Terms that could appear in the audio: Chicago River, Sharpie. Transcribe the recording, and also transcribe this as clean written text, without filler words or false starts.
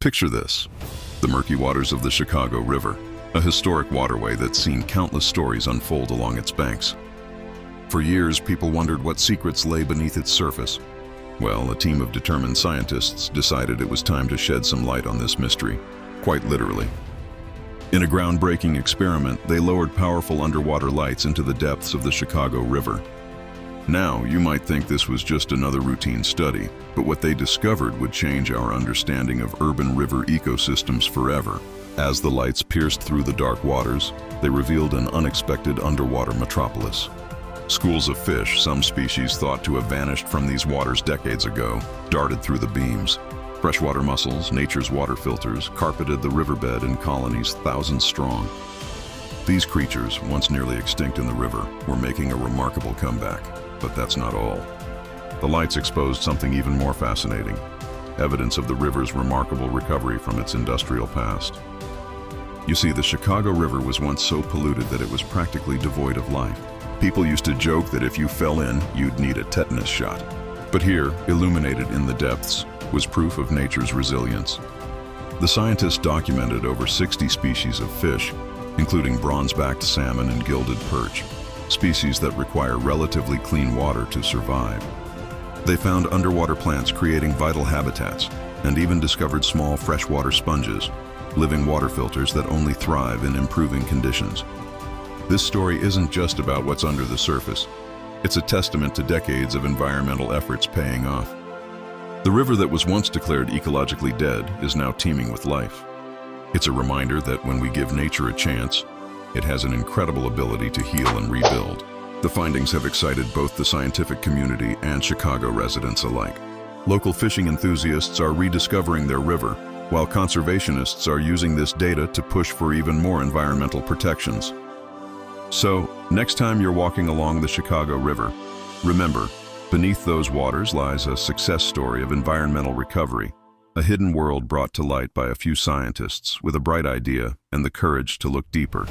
Picture this: the murky waters of the Chicago River, a historic waterway that's seen countless stories unfold along its banks. For years, people wondered what secrets lay beneath its surface. Well, a team of determined scientists decided it was time to shed some light on this mystery, quite literally. In a groundbreaking experiment, they lowered powerful underwater lights into the depths of the Chicago River. Now, you might think this was just another routine study, but what they discovered would change our understanding of urban river ecosystems forever. As the lights pierced through the dark waters, they revealed an unexpected underwater metropolis. Schools of fish, some species thought to have vanished from these waters decades ago, darted through the beams. Freshwater mussels, nature's water filters, carpeted the riverbed in colonies thousands strong. These creatures, once nearly extinct in the river, were making a remarkable comeback. But that's not all. The lights exposed something even more fascinating: evidence of the river's remarkable recovery from its industrial past. You see, the Chicago River was once so polluted that it was practically devoid of life. People used to joke that if you fell in, you'd need a tetanus shot. But here, illuminated in the depths, was proof of nature's resilience. The scientists documented over 60 species of fish, including bronze-backed salmon and gilded perch, species that require relatively clean water to survive. They found underwater plants creating vital habitats, and even discovered small freshwater sponges, living water filters that only thrive in improving conditions. This story isn't just about what's under the surface. It's a testament to decades of environmental efforts paying off. The river that was once declared ecologically dead is now teeming with life. It's a reminder that when we give nature a chance, it has an incredible ability to heal and rebuild. The findings have excited both the scientific community and Chicago residents alike. Local fishing enthusiasts are rediscovering their river, while conservationists are using this data to push for even more environmental protections. So, next time you're walking along the Chicago River, remember, beneath those waters lies a success story of environmental recovery, a hidden world brought to light by a few scientists with a bright idea and the courage to look deeper.